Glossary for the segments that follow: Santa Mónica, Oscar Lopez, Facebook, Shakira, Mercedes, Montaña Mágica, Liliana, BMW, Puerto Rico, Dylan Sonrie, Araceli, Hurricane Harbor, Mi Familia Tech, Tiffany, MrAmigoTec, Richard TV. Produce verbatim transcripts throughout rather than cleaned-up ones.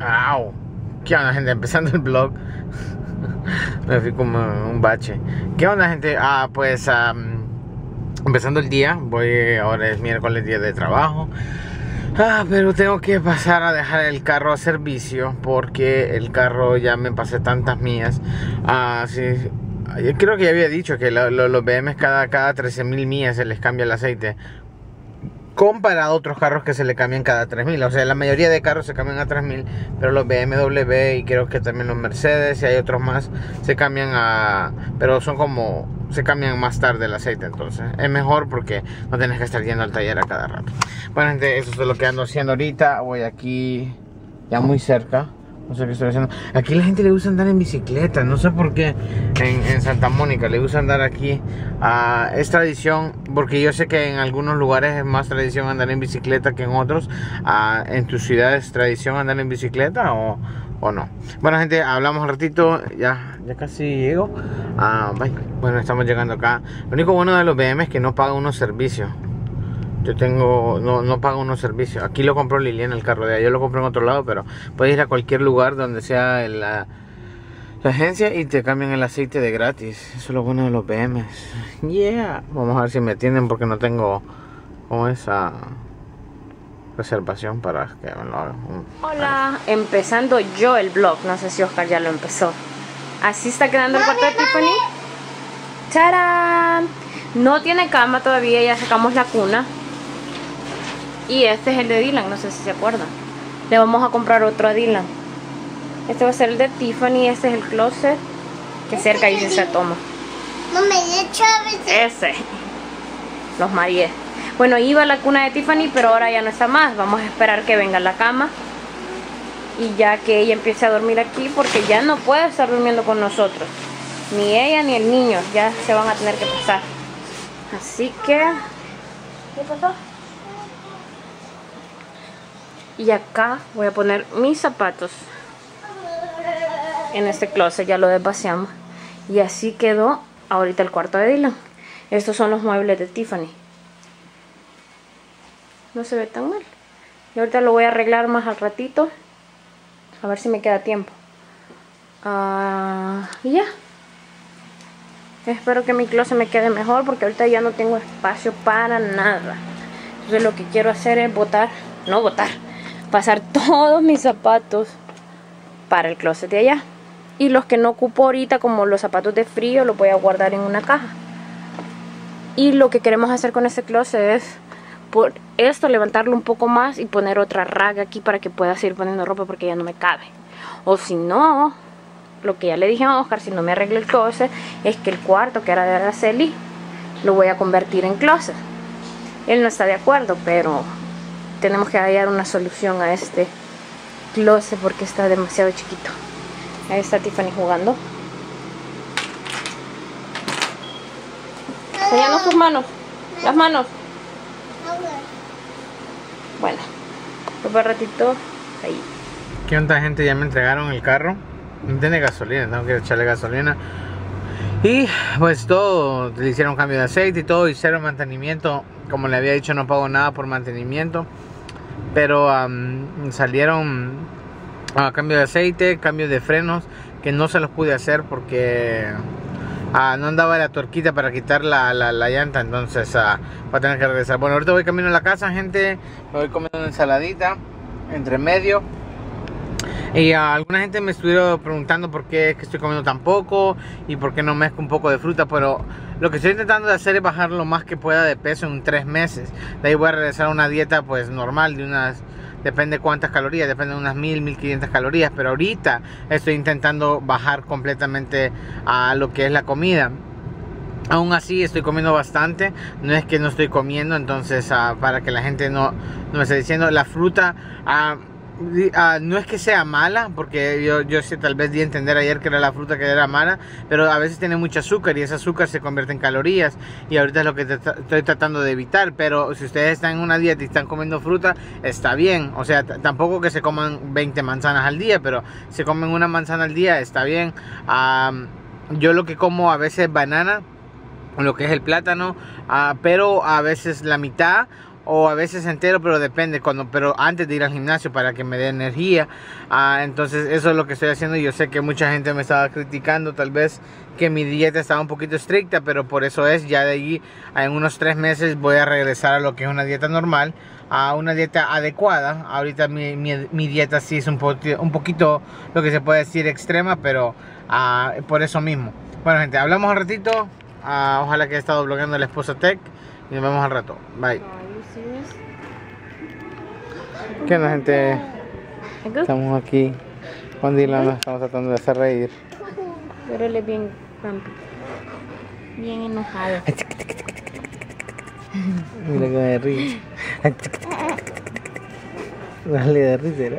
¡Au! ¿Qué onda, gente? Empezando el vlog. Me fui como un bache. ¿Qué onda, gente? Ah, pues um, empezando el día. Voy, ahora es miércoles, día de trabajo. Ah, pero tengo que pasar a dejar el carro a servicio porque el carro ya me pasé tantas millas. Ah, sí. Yo creo que ya había dicho que lo, lo, los B M W cada, cada trece mil millas se les cambia el aceite, comparado a otros carros que se le cambian cada tres mil. O sea, la mayoría de carros se cambian a tres mil, pero los B M W y creo que también los Mercedes y hay otros más se cambian a... pero son como... se cambian más tarde el aceite, entonces es mejor porque no tienes que estar yendo al taller a cada rato. Bueno, gente, eso es lo que ando haciendo ahorita. Voy aquí ya muy cerca. No sé qué estoy haciendo. Aquí la gente le gusta andar en bicicleta, no sé por qué. En, en Santa Mónica le gusta andar aquí. Ah, es tradición, porque yo sé que en algunos lugares es más tradición andar en bicicleta que en otros. Ah, ¿en tu ciudad es tradición andar en bicicleta o, o no? Bueno, gente, hablamos un ratito. Ya, ya casi llego. Ah, bueno, estamos llegando acá. Lo único bueno de los B M W es que no paga unos servicios. Yo tengo, no, no pago unos servicios. Aquí lo compró Liliana, el carro de allá. Yo lo compré en otro lado, pero puedes ir a cualquier lugar donde sea la, la agencia y te cambian el aceite de gratis. Eso es lo bueno de los B M W. Yeah. Vamos a ver si me atienden porque no tengo como esa reservación para que me lo hagan. Hola, empezando yo el vlog. No sé si Oscar ya lo empezó. Así está quedando el cuarto de Tiffany. ¡Tarán! No tiene cama todavía, ya sacamos la cuna. Y este es el de Dylan, no sé si se acuerdan. Le vamos a comprar otro a Dylan. Este va a ser el de Tiffany, este es el closet. Que cerca ahí se, se toma. No me he hecho a veces. Ese. Los mareé. Bueno, iba la cuna de Tiffany, pero ahora ya no está más. Vamos a esperar que venga la cama. Y ya que ella empiece a dormir aquí, porque ya no puede estar durmiendo con nosotros. Ni ella ni el niño, ya se van a tener que pasar. Así que... ¿qué pasó? Y acá voy a poner mis zapatos en este closet, ya lo desvaciamos. Y así quedó ahorita el cuarto de Dylan. Estos son los muebles de Tiffany. No se ve tan mal. Y ahorita lo voy a arreglar más al ratito. A ver si me queda tiempo. Uh, y ya. Espero que mi closet me quede mejor porque ahorita ya no tengo espacio para nada. Entonces lo que quiero hacer es botar... No botar. pasar todos mis zapatos para el closet de allá, y los que no ocupo ahorita, como los zapatos de frío, los voy a guardar en una caja. Y lo que queremos hacer con este closet es por esto levantarlo un poco más y poner otra raga aquí para que pueda seguir poniendo ropa porque ya no me cabe. O si no, lo que ya le dije a Oscar, si no me arreglo el closet, es que el cuarto que era de Araceli lo voy a convertir en closet. Él no está de acuerdo, pero tenemos que hallar una solución a este closet porque está demasiado chiquito. Ahí está Tiffany jugando. Enseñanos tus manos. Las manos. Bueno, un ratito ahí. ¿Qué onda, gente? Ya me entregaron el carro. No tiene gasolina, tengo que echarle gasolina. Y pues todo, le hicieron cambio de aceite y todo, y cero mantenimiento. Como le había dicho, no pago nada por mantenimiento. Pero um, salieron a uh, cambio de aceite, cambio de frenos, que no se los pude hacer porque uh, no andaba la tuerquita para quitar la, la, la llanta. Entonces uh, va a tener que regresar. Bueno, ahorita voy camino a la casa, gente. Me voy comiendo una ensaladita entre medio. Y uh, alguna gente me estuvieron preguntando por qué es que estoy comiendo tan poco y por qué no mezclo un poco de fruta, pero lo que estoy intentando de hacer es bajar lo más que pueda de peso en tres meses. De ahí voy a regresar a una dieta pues normal de unas, depende cuántas calorías, depende de unas mil, mil quinientas calorías, pero ahorita estoy intentando bajar completamente a lo que es la comida. Aún así estoy comiendo bastante, no es que no estoy comiendo, entonces uh, para que la gente no, no me esté diciendo, la fruta... Uh, Uh, no es que sea mala, porque yo, yo sé, tal vez di a entender ayer que era la fruta que era mala, pero a veces tiene mucho azúcar y ese azúcar se convierte en calorías y ahorita es lo que te tra estoy tratando de evitar. Pero si ustedes están en una dieta y están comiendo fruta, está bien, o sea, tampoco que se coman veinte manzanas al día, pero se comen una manzana al día, está bien. Um, yo lo que como a veces es banana, lo que es el plátano, uh, pero a veces la mitad o a veces entero, pero depende, cuando, pero antes de ir al gimnasio para que me dé energía. Ah, entonces eso es lo que estoy haciendo. Yo sé que mucha gente me estaba criticando tal vez que mi dieta estaba un poquito estricta, pero por eso es, ya de allí en unos tres meses voy a regresar a lo que es una dieta normal, a una dieta adecuada. Ahorita mi, mi, mi dieta sí es un, po un poquito lo que se puede decir extrema, pero ah, por eso mismo. Bueno gente, hablamos un ratito. Ah, ojalá que haya estado bloqueando a la esposa Tech y nos vemos al rato. Bye. ¿Qué onda gente? Estamos aquí con Dylan, nos estamos tratando de hacer reír, pero él es bien grumpy, bien enojado. Mira que me ríe. Dale de risa.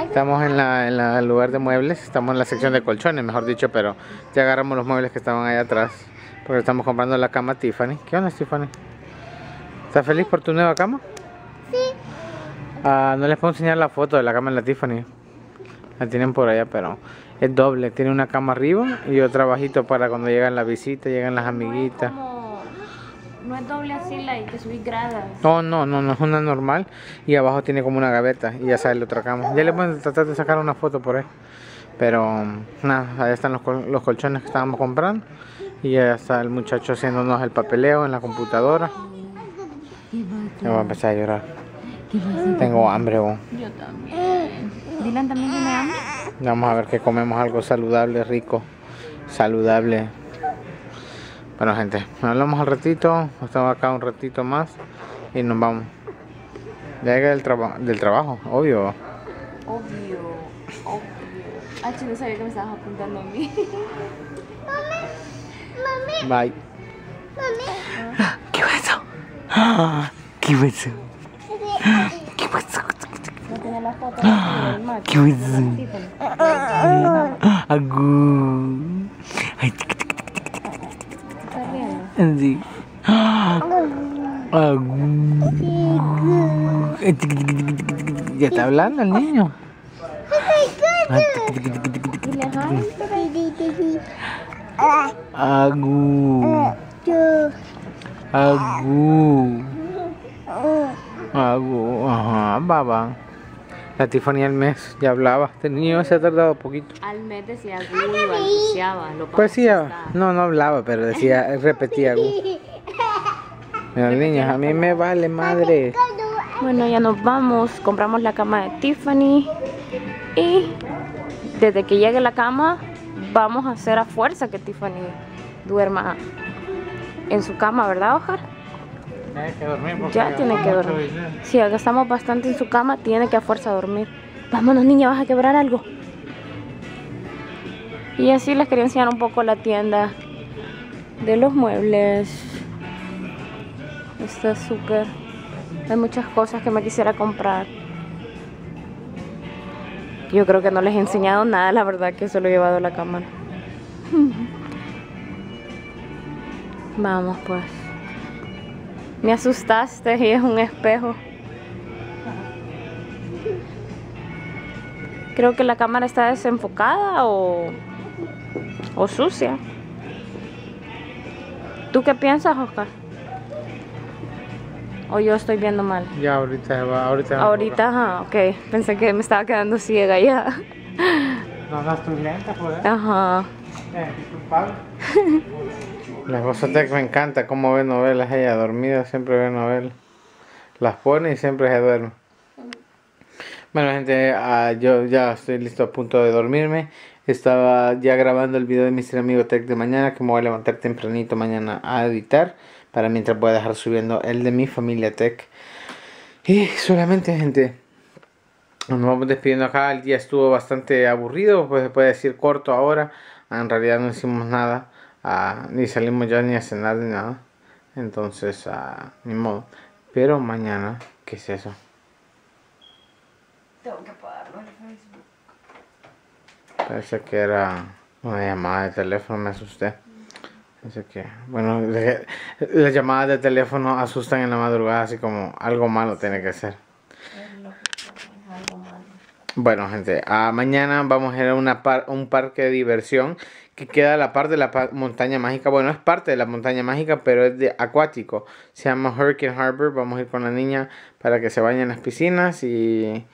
Estamos en la, en la, el lugar de muebles, estamos en la sección de colchones, mejor dicho, pero ya agarramos los muebles que estaban allá atrás, porque estamos comprando la cama Tiffany. ¿Qué onda, Tiffany? ¿Estás feliz por tu nueva cama? Sí. Ah, no les puedo enseñar la foto de la cama en la Tiffany. La tienen por allá, pero es doble. Tiene una cama arriba y otra bajito para cuando llegan la visita, llegan las amiguitas. No es doble así, la que subí gradas. No, no, no, no es una normal. Y abajo tiene como una gaveta y ya sale otra cama. Ya le pueden tratar de sacar una foto por ahí. Pero nada, allá están los, col los colchones que estábamos comprando. Y ya está el muchacho haciéndonos el papeleo en la computadora. Me voy a empezar a llorar. Tengo hambre, vos. Yo también. Dylan también tiene hambre. Vamos a ver que comemos algo saludable, rico. Saludable. Bueno gente, hablamos al ratito, estamos acá un ratito más y nos vamos. Llega del, traba del trabajo, obvio. Obvio, obvio. Ah, yo no sabía que me estabas apuntando a mí. Mami, mami. Bye. Mami. Ah, ¿qué pasó? Ah, ¿qué pasó? ¿Qué pasó? No tenía las patas. Ah, ¿qué pasó? Sí. Ya está hablando el niño. Agu. Agu. Agu. Ajá, baba. La Tiffany al mes ya hablaba. Este niño se ha tardado poquito. Al mes decía Gu, balbuceaba. Pues sí, no, no hablaba, pero decía, repetía Gu. Mira, niños, a mí me vale madre. Bueno, ya nos vamos. Compramos la cama de Tiffany. Y desde que llegue la cama, vamos a hacer a fuerza que Tiffany duerma en su cama, ¿verdad, Oscar? Tiene que dormir porque ya tiene que dormir. Si sí, gastamos bastante en su cama, tiene que a fuerza dormir. Vámonos niña, vas a quebrar algo. Y así les quería enseñar un poco la tienda de los muebles. Está súper. Hay muchas cosas que me quisiera comprar. Yo creo que no les he enseñado nada, la verdad que solo he llevado la cámara. Vamos pues. Me asustaste y es un espejo. Creo que la cámara está desenfocada o, o sucia. ¿Tú qué piensas, Oscar? ¿O yo estoy viendo mal? Ya, ahorita va, ahorita va. Ahorita, ajá, ok. Pensé que me estaba quedando ciega ya. No, no, estoy lenta, pues. Ajá. Eh, disculpame. La esposa Tech me encanta cómo ve novelas, ella dormida siempre ve novelas, las pone y siempre se duerme. Bueno gente, uh, yo ya estoy listo, a punto de dormirme. Estaba ya grabando el video de míster Amigo Tech de mañana, que me voy a levantar tempranito mañana a editar, para mientras voy a dejar subiendo el de Mi Familia Tech. Y solamente gente, nos vamos despidiendo acá. El día estuvo bastante aburrido, pues se puede decir corto ahora. En realidad no hicimos nada. Uh, ni salimos ya ni a cenar ni nada, entonces uh, ni modo. Pero mañana, ¿qué es eso? Tengo que apagarlo en Facebook. Pensé que era una llamada de teléfono, me asusté. Pensé que, bueno, las llamadas de teléfono asustan en la madrugada, así como algo malo tiene que ser. Bueno gente, uh, mañana vamos a ir a una par un parque de diversión que queda a la par de la montaña mágica. Bueno, es parte de la montaña mágica, pero es de acuático. Se llama Hurricane Harbor. Vamos a ir con la niña para que se bañen en las piscinas y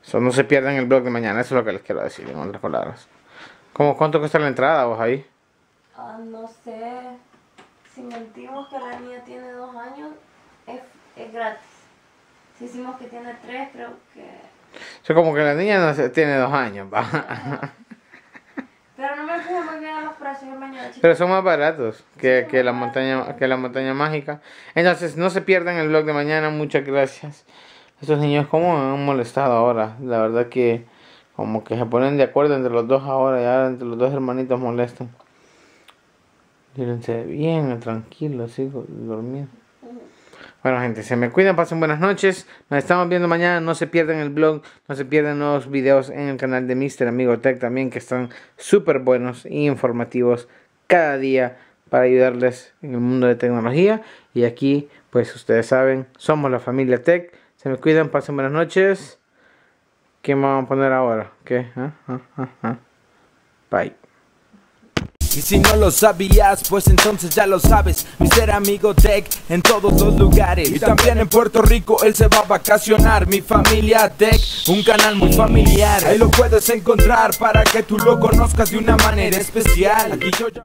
so, no se pierdan el vlog de mañana. Eso es lo que les quiero decir, en otras palabras. ¿Cómo, ¿Cuánto cuesta la entrada vos ahí? Uh, no sé. Si mentimos que la niña tiene dos años, es, es gratis. Si decimos que tiene tres, creo que... So, como que la niña no se, tiene dos años, va. Uh, Pero no me fijé muy bien a los precios del baño de chicos. Pero son más baratos que, sí, que, más la montaña, que la montaña mágica. Entonces, no se pierdan el vlog de mañana. Muchas gracias. Estos niños como me han molestado ahora. La verdad que como que se ponen de acuerdo entre los dos ahora. Y ahora entre los dos hermanitos molestan. Díganse bien, tranquilos, sigo dormido. Bueno, gente, se me cuidan, pasen buenas noches. Nos estamos viendo mañana. No se pierdan el vlog, no se pierdan nuevos videos en el canal de míster Amigo Tech también, que están súper buenos e informativos cada día para ayudarles en el mundo de tecnología. Y aquí, pues ustedes saben, somos la familia Tech. Se me cuidan, pasen buenas noches. ¿Qué me vamos a poner ahora? ¿Qué? ¿Ah? ¿Ah? ¿Ah? ¿Ah? Bye. Y si no lo sabías, pues entonces ya lo sabes, míster Amigo Tech en todos los lugares. Y también en Puerto Rico él se va a vacacionar. Mi Familia Tech, un canal muy familiar. Ahí lo puedes encontrar para que tú lo conozcas de una manera especial. Aquí yo ya...